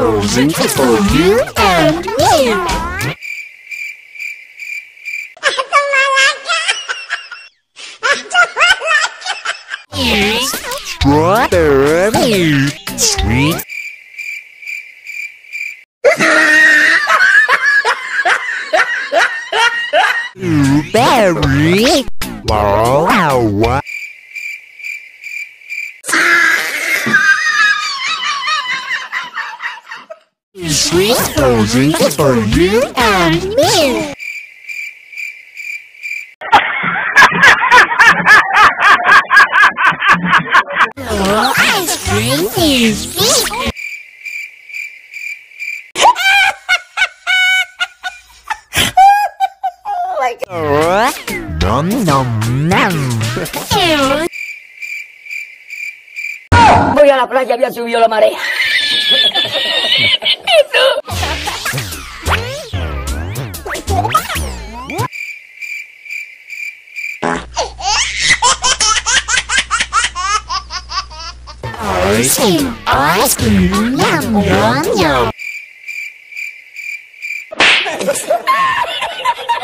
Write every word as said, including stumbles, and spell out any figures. frozen for you and me. It's strawberry sweet. Blueberry. Wow. Sweet frozen for you and me. Oh, ice cream is sweet. Oh my God. Nom nom nom. Voy a la playa, ya subió la marea. Ice cream, ice cream, yum, yum, yum.